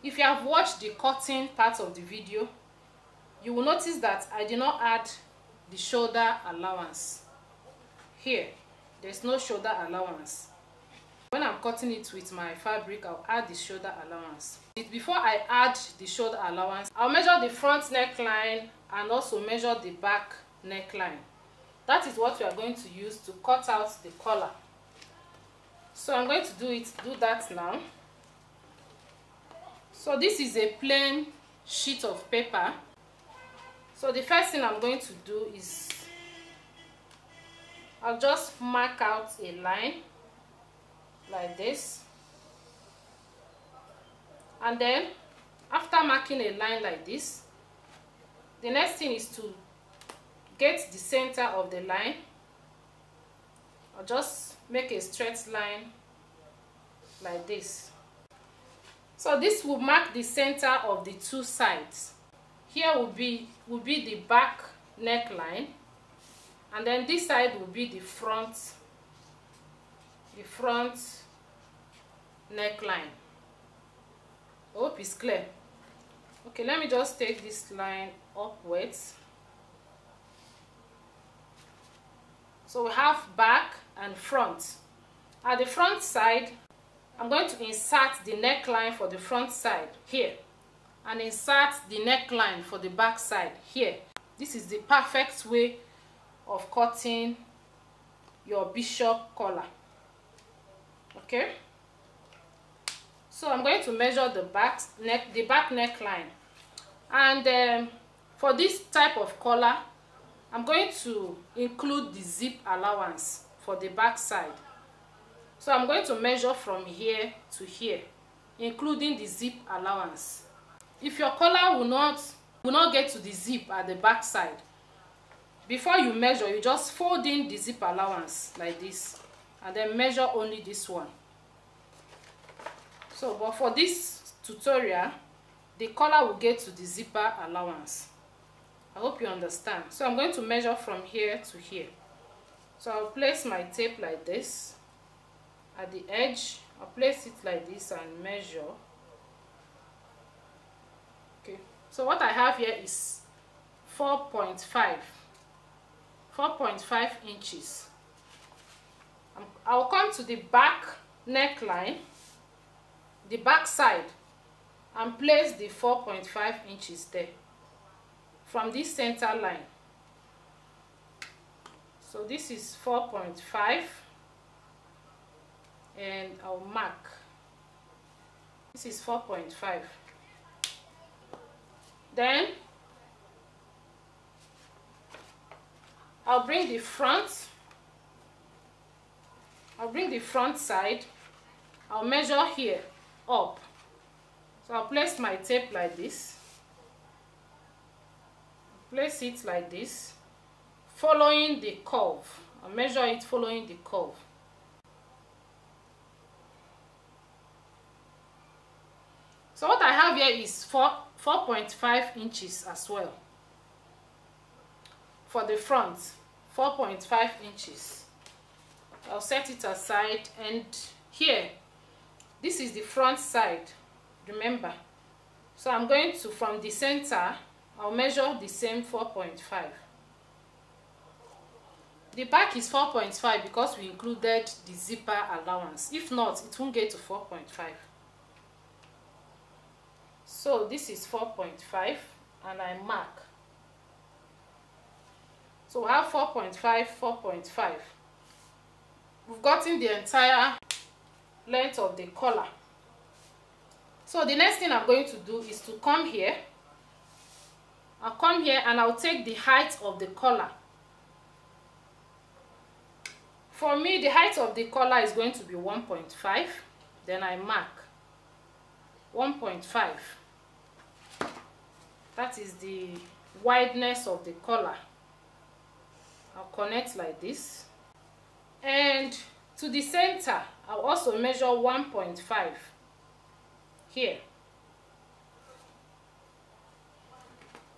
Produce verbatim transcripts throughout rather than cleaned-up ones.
If you have watched the cutting part of the video, you will notice that I did not add the shoulder allowance. Here, there's no shoulder allowance. When I'm cutting it with my fabric, I'll add the shoulder allowance. Before I add the shoulder allowance, I'll measure the front neckline and also measure the back neckline. That is what we are going to use to cut out the collar. So I'm going to do it, do that now. So this is a plain sheet of paper. So the first thing I'm going to do is I'll just mark out a line like this. And then after marking a line like this, the next thing is to get the center of the line. I'll just make a straight line like this. So this will mark the center of the two sides. Here will be will be the back neckline, and then this side will be the front the front neckline. I hope it's clear. Okay, let me just take this line upwards. So we have back and front. At the front side, I'm going to insert the neckline for the front side here, and insert the neckline for the back side here. This is the perfect way of cutting your bishop collar. Okay, so I'm going to measure the back neck, the back neckline, and um, for this type of collar, I'm going to include the zip allowance for the back side. So I'm going to measure from here to here, including the zip allowance. If your collar will not will not get to the zip at the back side, before you measure, you just fold in the zip allowance like this, and then measure only this one. So, but for this tutorial, the collar will get to the zipper allowance. I hope you understand. So I'm going to measure from here to here. So I'll place my tape like this. At the edge, I'll place it like this and measure. Okay, so what I have here is four point five inches. I'll come to the back neckline, the back side, and place the four point five inches there from this center line. So this is four point five. And I'll mark. This is four point five. Then I'll bring the front. I'll bring the front side. I'll measure here up. So I'll place my tape like this. Place it like this, following the curve and measure it following the curve. So what I have here is four point five inches as well. For the front, four point five inches. I'll set it aside, and here, this is the front side, remember. So I'm going to, from the center, I'll measure the same four point five. The back is four point five because we included the zipper allowance. If not, it won't get to four point five. So this is four point five, and I mark. So we have four point five, four point five. We've gotten the entire length of the collar. So the next thing I'm going to do is to come here. I'll come here and I'll take the height of the collar. For me, the height of the collar is going to be one point five. Then I mark one point five. That is the wideness of the collar. I'll connect like this. And to the center, I'll also measure one point five here.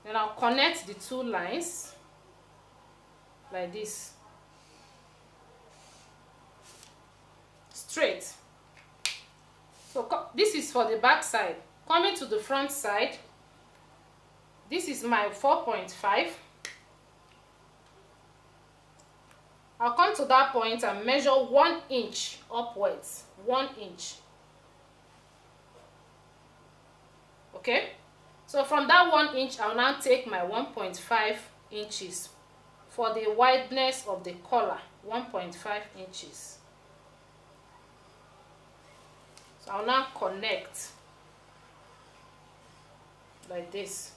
Then I'll connect the two lines like this. Straight. So this is for the back side. Coming to the front side, this is my four point five. I'll come to that point and measure one inch upwards. One inch. Okay? So from that one inch, I'll now take my one point five inches for the wideness of the collar. one point five inches. So I'll now connect like this.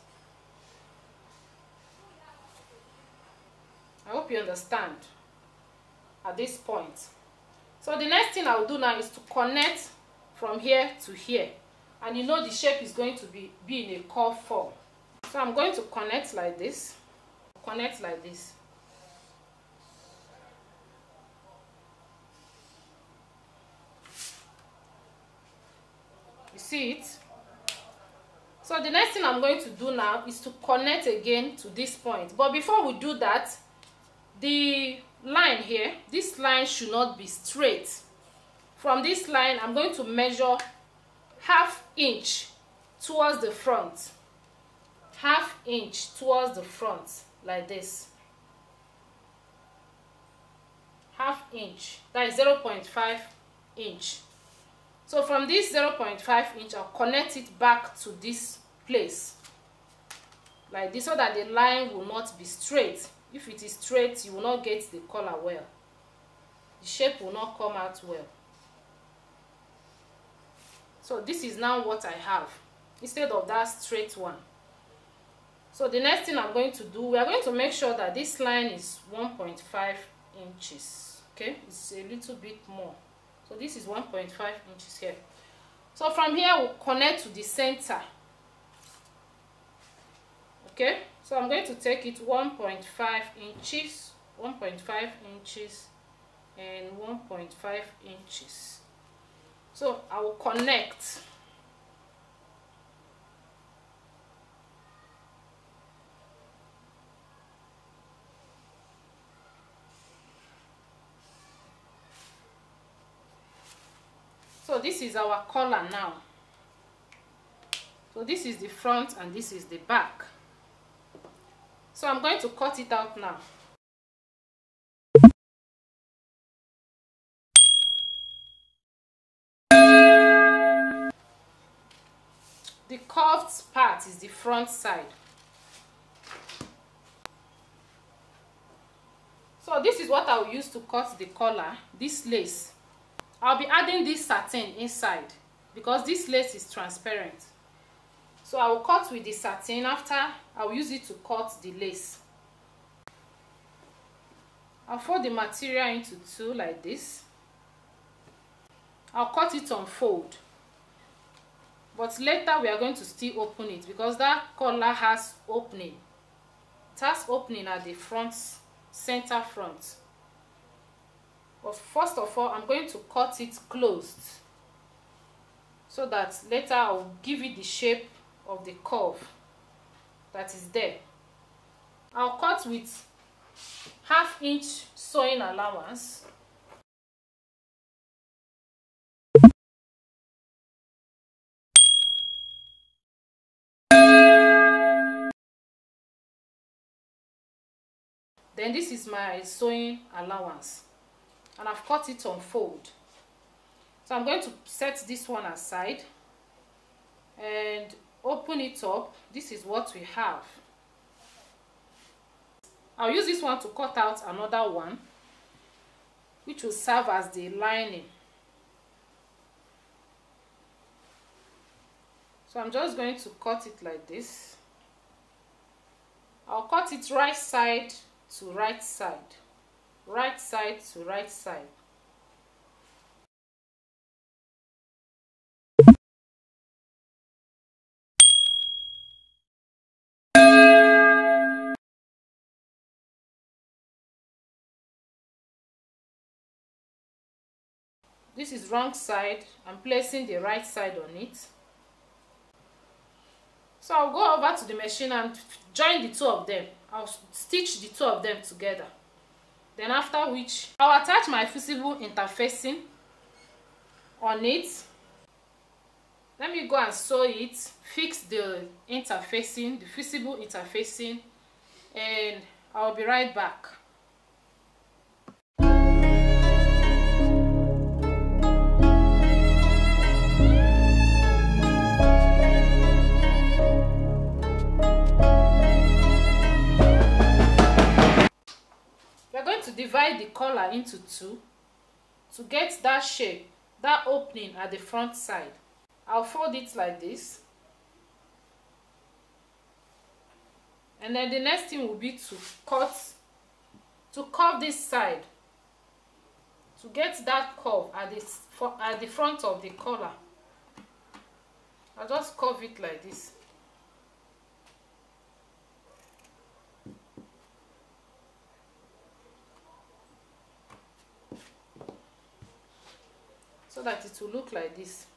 I hope you understand. At this point, so the next thing I'll do now is to connect from here to here, and you know the shape is going to be be in a curve form. So I'm going to connect like this, connect like this. You see it? So the next thing I'm going to do now is to connect again to this point, but before we do that, the line here, this line should not be straight. From this line, I'm going to measure half inch towards the front, half inch towards the front like this, half inch, that is zero point five inch. So from this zero point five inch, I'll connect it back to this place like this, so that the line will not be straight. If it is straight, you will not get the collar well. The shape will not come out well. So this is now what I have, instead of that straight one. So the next thing I'm going to do, we are going to make sure that this line is one point five inches. Okay, it's a little bit more. So this is one point five inches here. So from here, we'll connect to the center. Okay, so I'm going to take it one point five inches, one point five inches, and one point five inches. So I will connect. So this is our collar now. So this is the front and this is the back. So I'm going to cut it out now. The curved part is the front side. So this is what I'll use to cut the collar, this lace. I'll be adding this satin inside because this lace is transparent. So I will cut with the satin. After, I will use it to cut the lace. I'll fold the material into two like this. I'll cut it on fold. But later we are going to still open it because that collar has opening. It has opening at the front, center front. But first of all, I'm going to cut it closed so that later I'll give it the shape of the curve that is there. I'll cut with half inch sewing allowance. Then this is my sewing allowance, and I've cut it on fold. So I'm going to set this one aside and open it up. This is what we have. I'll use this one to cut out another one, which will serve as the lining. So I'm just going to cut it like this. I'll cut it right side to right side, right side to right side. This is wrong side. I'm placing the right side on it. So I'll go over to the machine and join the two of them. I'll stitch the two of them together. Then after which, I'll attach my fusible interfacing on it. Let me go and sew it, fix the interfacing, the fusible interfacing, and I'll be right back. Divide the collar into two to get that shape, that opening at the front side. I'll fold it like this, and then the next thing will be to cut to curve this side to get that curve at this at the front of the collar. I'll just curve it like this. So that it will look like this.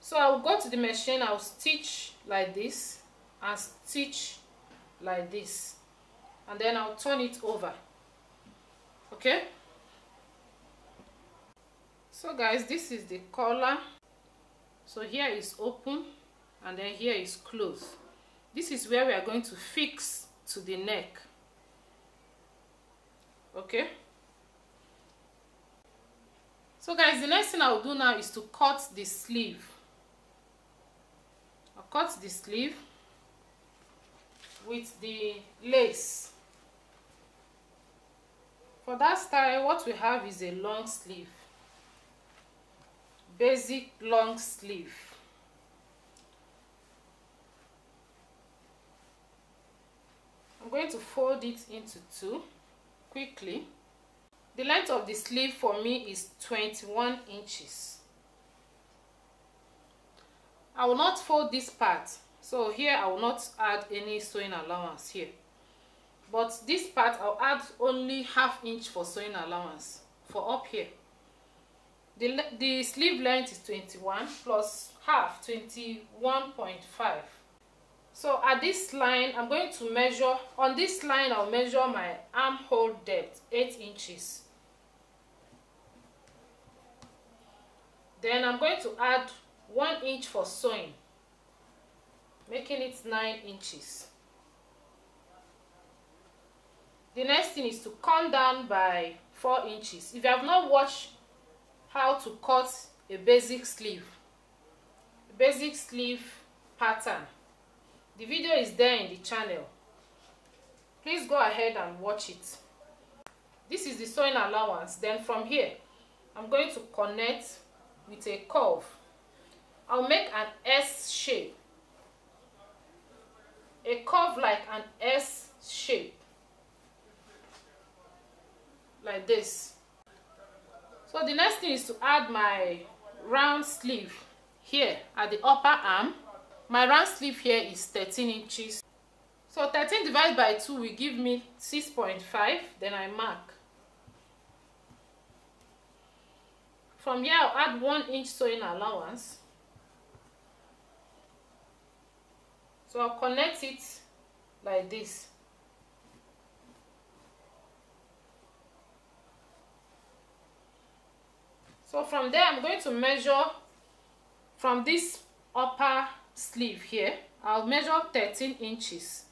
So I'll go to the machine, I'll stitch like this and stitch like this, and then I'll turn it over. Okay? So guys, this is the collar. So here is open and then here is closed. This is where we are going to fix to the neck. Okay? So guys, the next thing I'll do now is to cut the sleeve. I'll cut the sleeve with the lace. For that style, what we have is a long sleeve. Basic long sleeve. I'm going to fold it into two quickly. The length of the sleeve for me is twenty-one inches. I will not fold this part, so here I will not add any sewing allowance here, but this part I'll add only half inch for sewing allowance for up here. The, the sleeve length is twenty-one plus half, twenty-one point five. So at this line, I'm going to measure, on this line I'll measure my armhole depth, eight inches. Then I'm going to add one inch for sewing, making it nine inches. The next thing is to come down by four inches. If you have not watched how to cut a basic sleeve, a basic sleeve pattern, the video is there in the channel. Please go ahead and watch it. This is the sewing allowance. Then from here, I'm going to connect with a curve. I'll make an S shape, a curve like an S shape, like this. So the next thing is to add my round sleeve here at the upper arm. My round sleeve here is thirteen inches. So thirteen divided by two will give me six point five. Then I mark. From here I'll add one inch sewing allowance. So I'll connect it like this. So from there I'm going to measure from this upper sleeve here. I'll measure thirteen inches.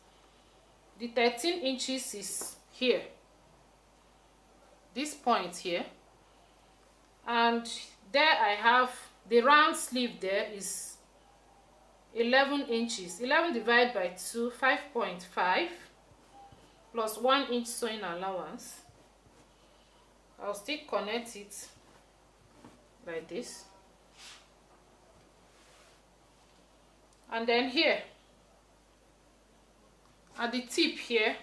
The thirteen inches is here, this point here, and there I have the round sleeve. There is eleven inches. Eleven divided by two, five point five, plus one inch sewing allowance. I'll still connect it like this, and then here at the tip here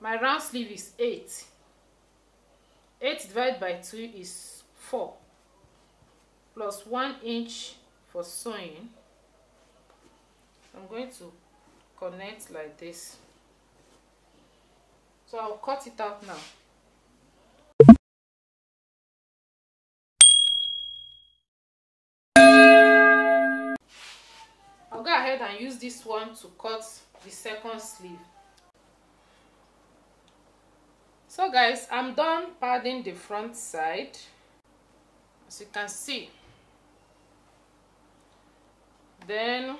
my round sleeve is eight. Eight divided by two is four, plus one inch for sewing. I'm going to connect like this. So I'll cut it out now. I'll go ahead and use this one to cut the second sleeve. So guys, I'm done padding the front side. As you can see, then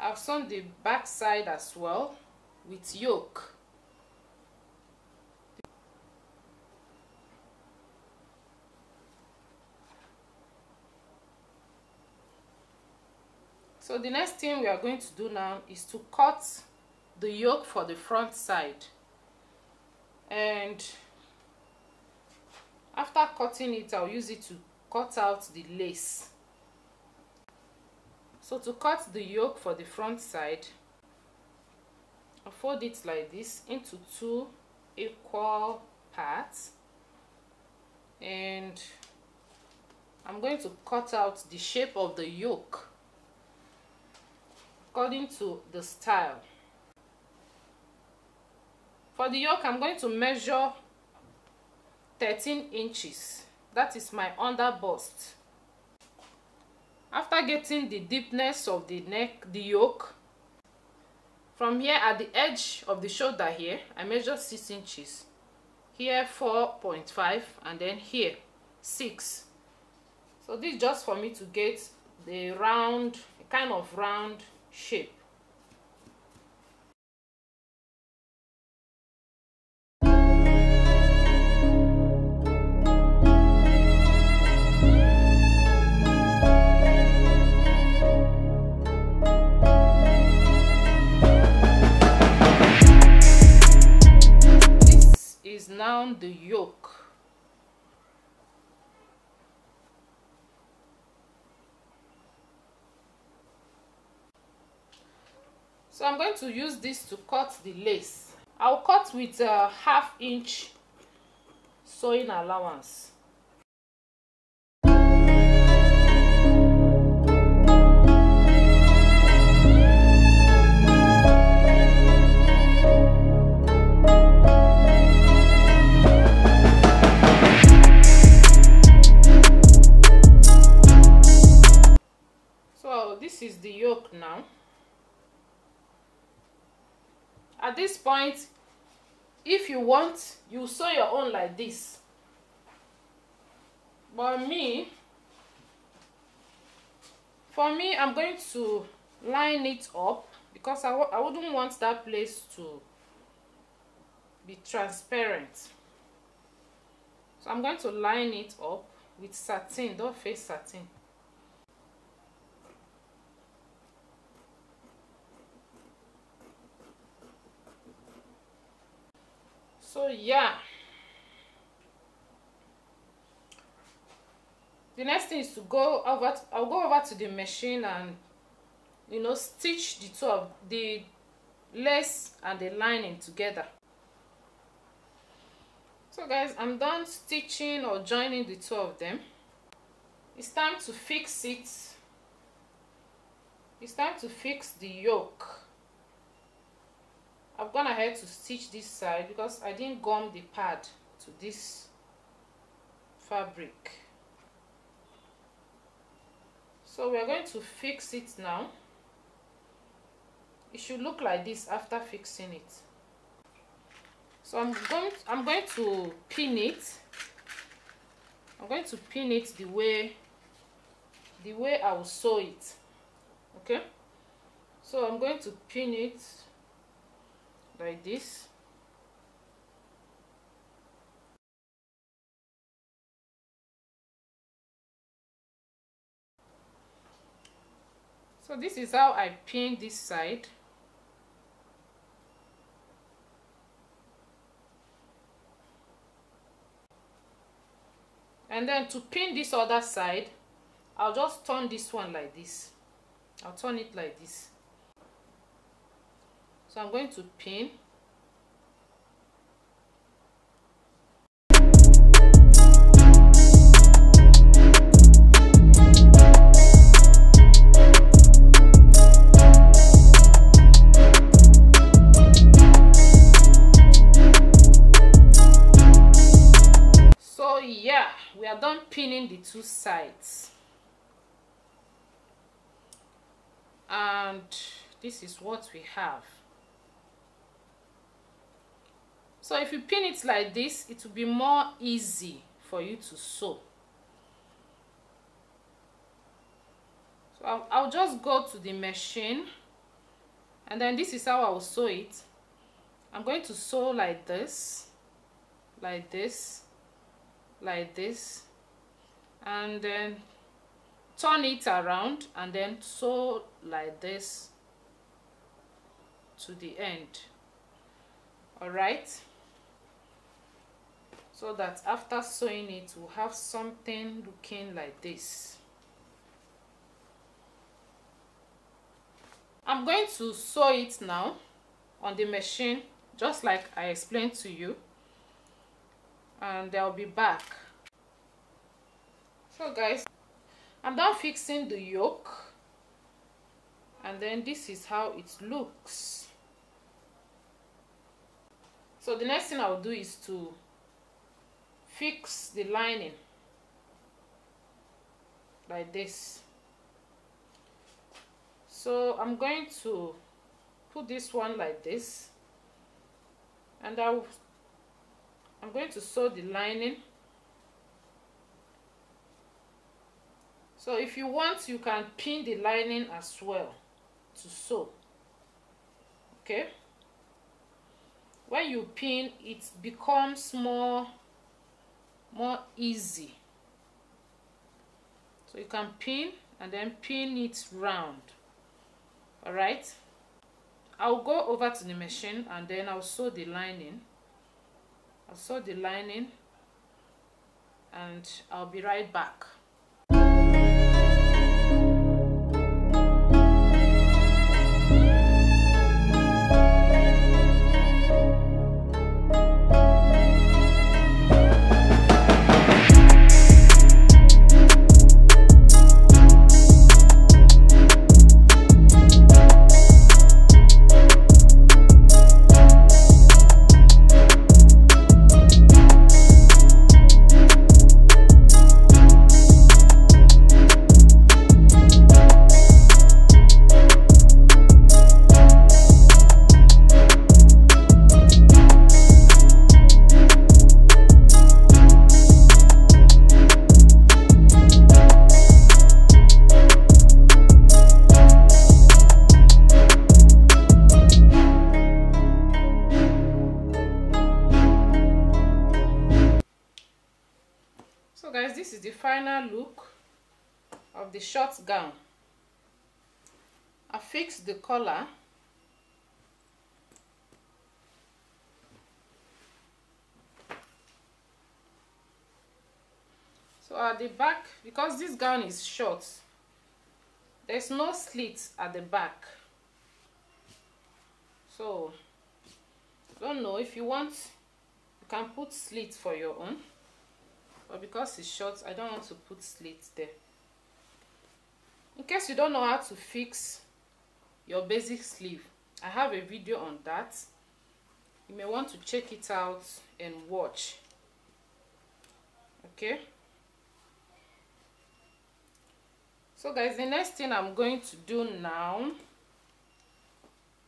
I've sewn the back side as well with yoke. So the next thing we are going to do now is to cut the yoke for the front side, and after cutting it I'll use it to cut out the lace. So to cut the yoke for the front side, I'll fold it like this into two equal parts, and I'm going to cut out the shape of the yoke according to the style. For the yoke, I'm going to measure thirteen inches. That is my under bust. After getting the deepness of the neck, the yoke, from here at the edge of the shoulder here, I measure six inches. Here four point five, and then here six. So this is just for me to get the round, kind of round shape. This is now the yoke. So I'm going to use this to cut the lace. I'll cut with a half inch sewing allowance. So this is the yoke now. At this point, if you want, you sew your own like this, but me for me I'm going to line it up, because I, I wouldn't want that place to be transparent. So I'm going to line it up with satin, don't face satin. So yeah, the next thing is to go over to, I'll go over to the machine and, you know, stitch the two of the lace and the lining together. So So guys, I'm done stitching or joining the two of them. It's time to fix it. It's time to fix the yoke. I've gone ahead to stitch this side because I didn't gum the pad to this fabric. So we are going to fix it now. It should look like this after fixing it. So I'm going to, I'm going to pin it. I'm going to pin it the way the way I will sew it. Okay? So I'm going to pin it like this. So this is how I pin this side. And then to pin this other side, I'll just turn this one like this. I'll turn it like this. So I'm going to pin. So yeah, we are done pinning the two sides. And this is what we have. So if you pin it like this, it will be more easy for you to sew. So I'll, I'll just go to the machine, and then this is how I will sew it. I'm going to sew like this, like this, like this, and then turn it around and then sew like this to the end. All right? So that after sewing it, we'll have something looking like this. I'm going to sew it now on the machine, just like I explained to you, and I'll be back. So guys, I'm done fixing the yoke, and then this is how it looks. So the next thing I'll do is to fix the lining like this. So I'm going to put this one like this, and I'll, I'm going to sew the lining. So if you want, you can pin the lining as well to sew. Okay, when you pin, it becomes more more easy. So you can pin and then pin it round. All right, I'll go over to the machine and then I'll sew the lining. I'll sew the lining and I'll be right back. The short gown. I fixed the collar. So at the back, because this gown is short, there's no slit at the back. So I don't know if you want, you can put slits for your own, but because it's short, I don't want to put slits there. In case you don't know how to fix your basic sleeve, I have a video on that. You may want to check it out and watch. Okay, so guys, the next thing I'm going to do now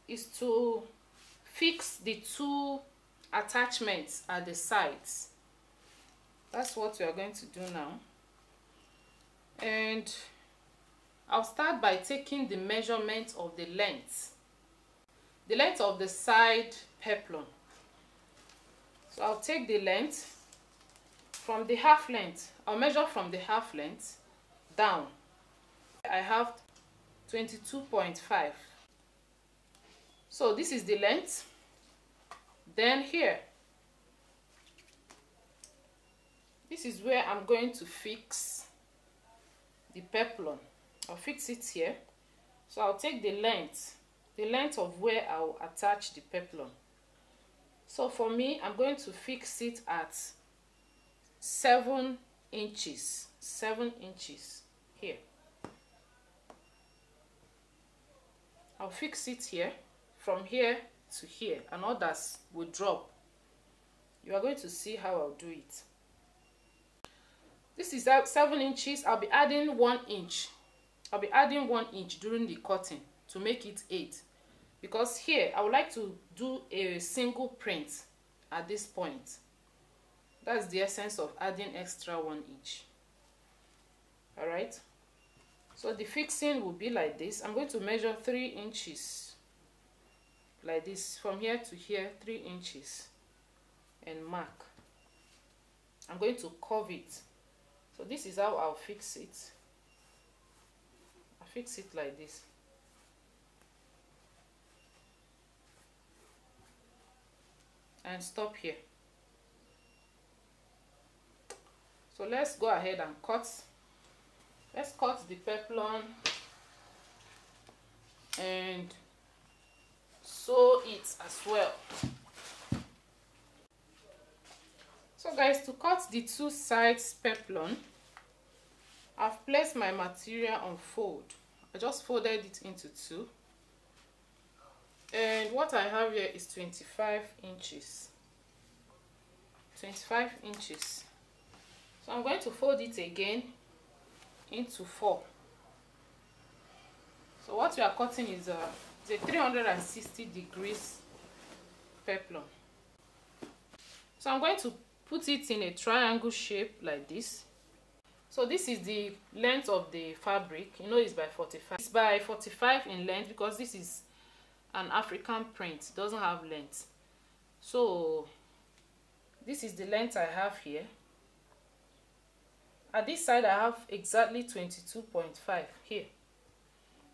is to fix the two attachments at the sides. That's what we are going to do now, and I'll start by taking the measurement of the length the length of the side peplum. So I'll take the length from the half length. I'll measure from the half length down. I have twenty-two point five, so this is the length. Then here, this is where I'm going to fix the peplum. I'll fix it here. So I'll take the length, the length of where I'll attach the peplum. So for me, I'm going to fix it at seven inches, seven inches here. I'll fix it here, from here to here, and others will drop. You are going to see how I'll do it. This is seven inches. I'll be adding one inch. I'll be adding one inch during the cutting to make it eight, because here I would like to do a single print at this point. That's the essence of adding extra one inch. All right. So the fixing will be like this. I'm going to measure three inches. Like this, from here to here, three inches, and mark. I'm going to curve it. So this is how I'll fix it. I'll fix it like this. And stop here. So let's go ahead and cut. Let's cut the peplum and sew it as well. So guys, to cut the two sides peplum, I've placed my material on fold. I just folded it into two, and what I have here is twenty-five inches. twenty-five inches. So I'm going to fold it again into four. So what we are cutting is a The three hundred sixty degrees peplum. So I'm going to put it in a triangle shape like this. So this is the length of the fabric. You know, it's by forty-five. It's by forty-five in length because this is an African print. It doesn't have length. So this is the length I have here. At this side, I have exactly twenty-two point five here.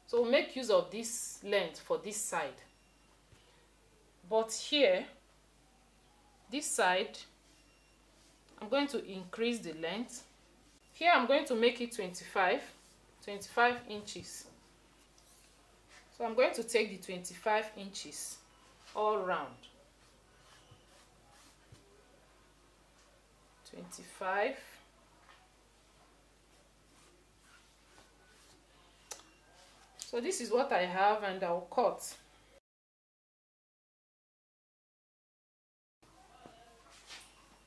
So we'll make use of this length for this side. But here, this side, I'm going to increase the length. Here I'm going to make it twenty-five, twenty-five inches. So I'm going to take the twenty-five inches all round. twenty-five. So this is what I have, and I'll cut.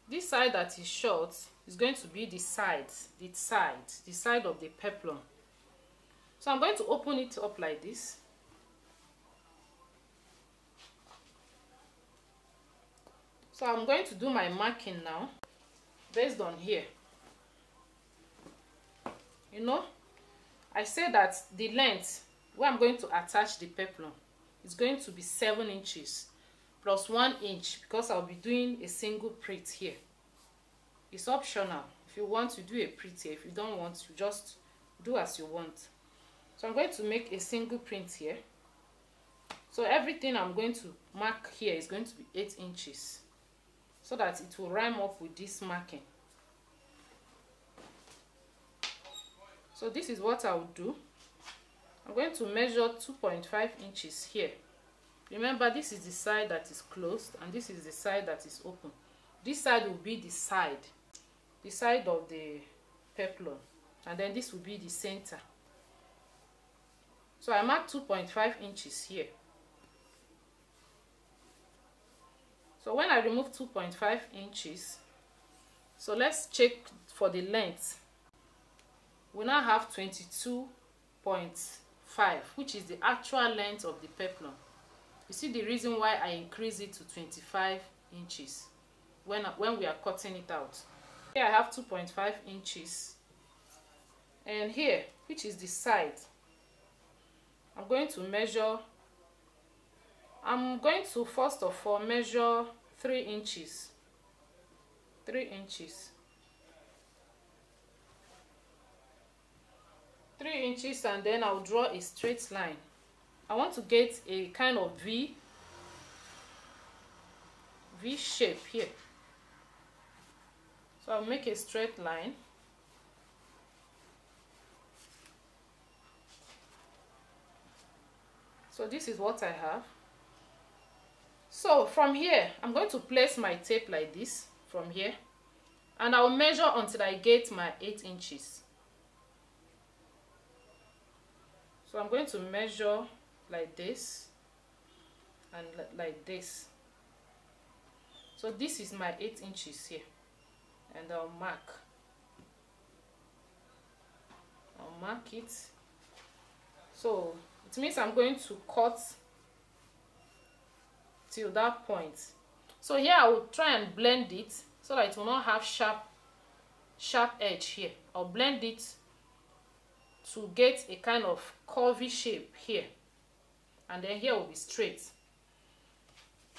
This side that is short is going to be the side, the side, the side of the peplum. So I'm going to open it up like this. So I'm going to do my marking now, based on here. You know, I say that the length where I'm going to attach the peplum is going to be seven inches plus one inch because I'll be doing a single print here. It's optional. If you want to do a print here, if you don't want to, just do as you want. So I'm going to make a single print here. So everything I'm going to mark here is going to be eight inches so that it will rhyme up with this marking. So this is what I'll do. I'm going to measure two point five inches here. Remember, this is the side that is closed and this is the side that is open. This side will be the side, the side of the peplum, and then this will be the center. So I mark two point five inches here. So when I remove two point five inches, so let's check for the length. We now have twenty-two point five, which is the actual length of the peplum. You see the reason why I increase it to twenty-five inches when, when we are cutting it out. Here I have two point five inches, and here, which is the side, I'm going to measure. I'm going to first of all measure three inches, three inches, three inches, and then I'll draw a straight line. I want to get a kind of V, V shape here. So I'll make a straight line. So this is what I have. So from here, I'm going to place my tape like this from here, and I'll measure until I get my eight inches. So I'm going to measure like this and like this. So this is my eight inches here, and I'll mark. I'll mark it. So it means I'm going to cut till that point. So here I will try and blend it so that it will not have sharp sharp edge here. I'll blend it to get a kind of curvy shape here, and then here will be straight.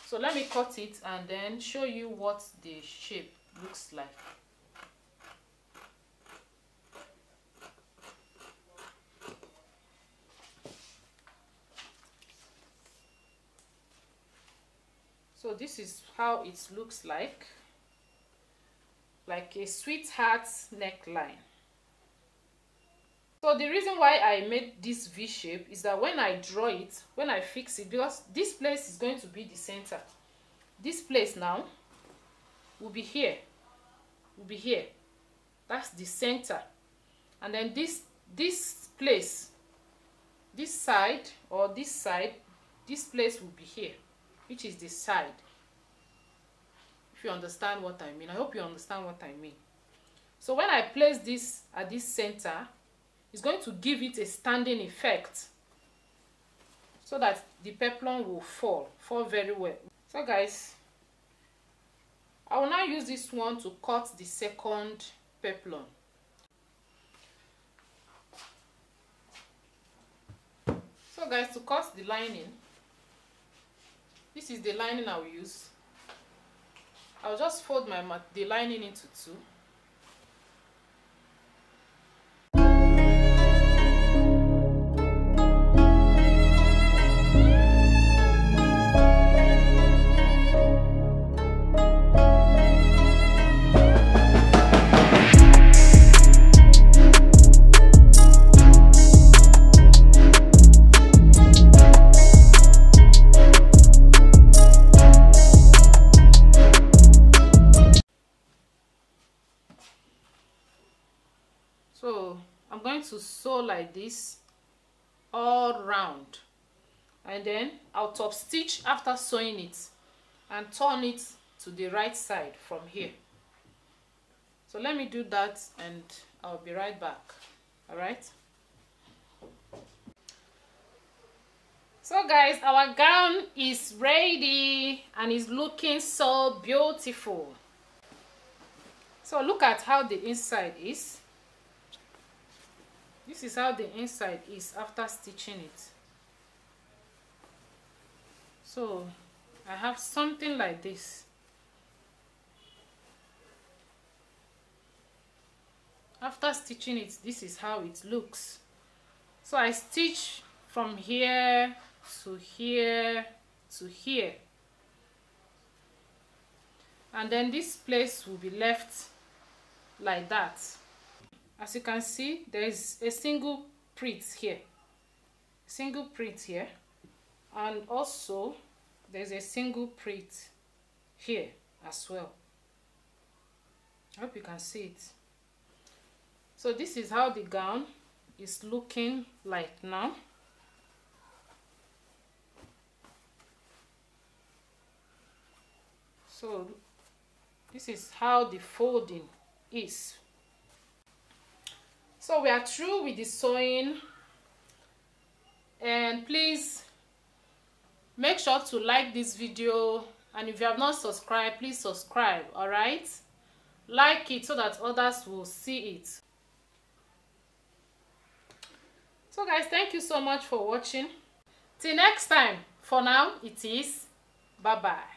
So let me cut it and then show you what the shape looks like. So this is how it looks like, like a sweetheart's neckline. So the reason why I made this V shape is that when I draw it, when I fix it, because this place is going to be the center. This place now will be here, will be here. That's the center. And then this, this place, this side or this side, this place will be here, which is the side, if you understand what I mean. I hope you understand what I mean. So when I place this at this center, it's going to give it a standing effect so that the peplum will fall, fall very well. So guys, I will now use this one to cut the second peplum. So guys, to cut the lining, this is the lining I will use. I'll just fold my mat the lining into two. To sew like this all round, and then I'll top stitch after sewing it and turn it to the right side from here. So let me do that and I'll be right back. All right, so guys, our gown is ready and is looking so beautiful. So look at how the inside is. This is how the inside is after stitching it. So I have something like this. After stitching it, this is how it looks. So I stitch from here to here to here, and then this place will be left like that. As you can see, there is a single pleat here, single pleat here, and also there's a single pleat here as well. I hope you can see it. So this is how the gown is looking like now. So this is how the folding is. So we are through with the sewing, and please make sure to like this video, and if you have not subscribed, please subscribe. All right, like it so that others will see it. So guys, thank you so much for watching. Till next time, for now it is bye bye.